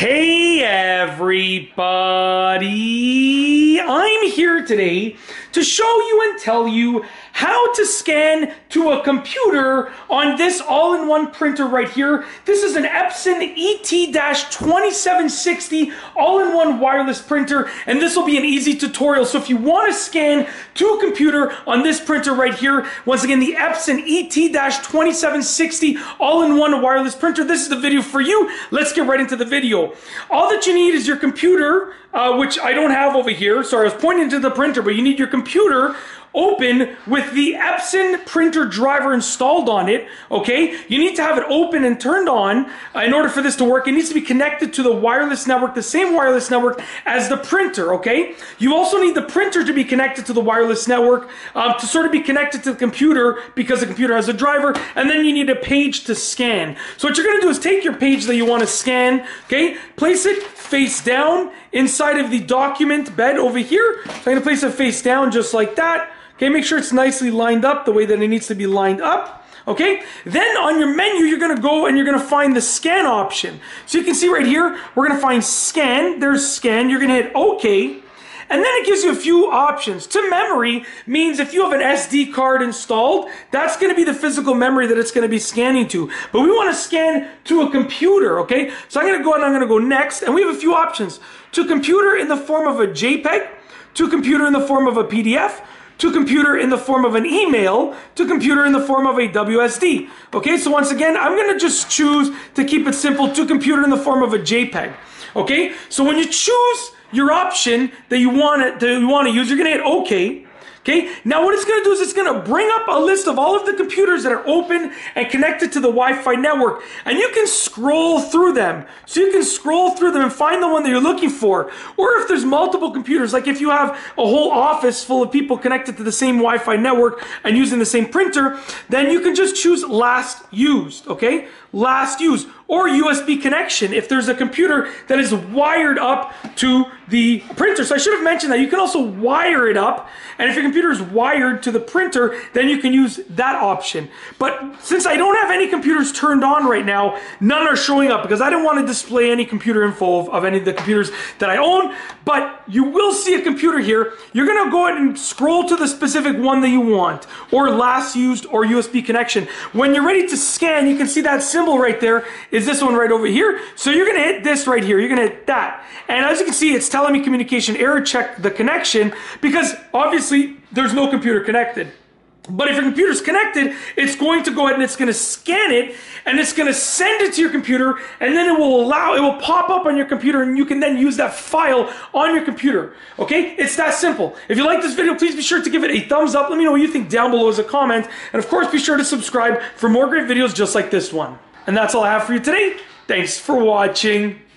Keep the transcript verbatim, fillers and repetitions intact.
Hey everybody, I'm here today to show you and tell you how to scan to a computer on this all-in-one printer right here. This is an Epson E T twenty-seven sixty all-in-one wireless printer, and this will be an easy tutorial. So if you want to scan to a computer on this printer right here, once again, the Epson E T twenty-seven sixty all-in-one wireless printer, this is the video for you. Let's get right into the video. All that you need is your computer, uh, which I don't have over here. Sorry, I was pointing to the printer, but you need your computer open with the Epson printer driver installed on it, okay? You need to have it open and turned on uh, in order for this to work. It needs to be connected to the wireless network, the same wireless network as the printer, okay? You also need the printer to be connected to the wireless network um, to sort of be connected to the computer because the computer has a driver, and then you need a page to scan. So what you're gonna do is take your page that you wanna scan, okay? Place it face down inside of the document bed over here. So I'm gonna place it face down just like that. Okay, make sure it's nicely lined up the way that it needs to be lined up, okay? Then on your menu, you're gonna go and you're gonna find the scan option. So you can see right here, we're gonna find scan, there's scan, you're gonna hit okay. And then it gives you a few options. To memory means if you have an S D card installed, that's gonna be the physical memory that it's gonna be scanning to. But we wanna scan to a computer, okay? So I'm gonna go and I'm gonna go next, and we have a few options. To computer in the form of a JPEG, to computer in the form of a P D F, to computer in the form of an email, to computer in the form of a W S D. Okay, so once again, I'm gonna just choose, to keep it simple, to computer in the form of a JPEG. Okay, so when you choose your option that you want to, you want to use, you're gonna hit okay. Okay, now what it's gonna do is it's gonna bring up a list of all of the computers that are open and connected to the Wi-Fi network, and you can scroll through them. So you can scroll through them and find the one that you're looking for. Or if there's multiple computers, like if you have a whole office full of people connected to the same Wi-Fi network and using the same printer, then you can just choose last used, okay? Last used, or U S B connection if there's a computer that is wired up to the printer. So I should have mentioned that you can also wire it up, and if your computer is wired to the printer, then you can use that option. But since I don't have any computers turned on right now, none are showing up because I didn't want to display any computer info of, of any of the computers that I own, but you will see a computer here. You're gonna go ahead and scroll to the specific one that you want, or last used, or U S B connection. When you're ready to scan, you can see that symbol right there is this one right over here. So you're gonna hit this right here, you're gonna hit that. And as you can see, it's telling me communication error, check the connection, because obviously there's no computer connected. But if your computer's connected, it's going to go ahead and it's gonna scan it, and it's gonna send it to your computer, and then it will allow, it will pop up on your computer, and you can then use that file on your computer, okay? It's that simple. If you like this video, please be sure to give it a thumbs up. Let me know what you think down below as a comment, and of course, be sure to subscribe for more great videos just like this one. And that's all I have for you today. Thanks for watching.